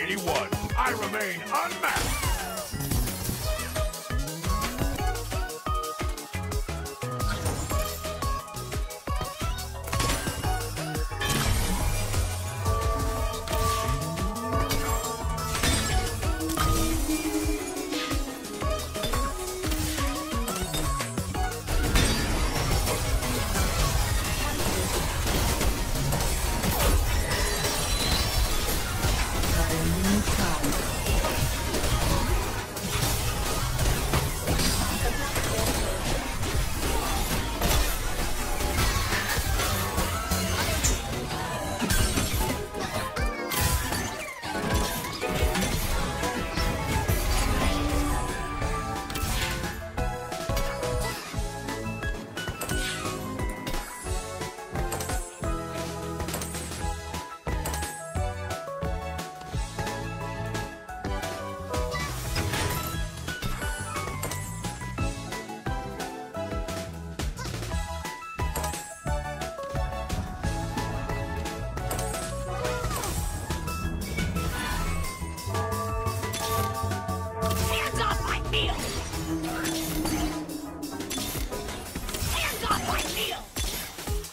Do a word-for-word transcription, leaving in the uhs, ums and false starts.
Anyone, I remain unmatched. Hands off my shield!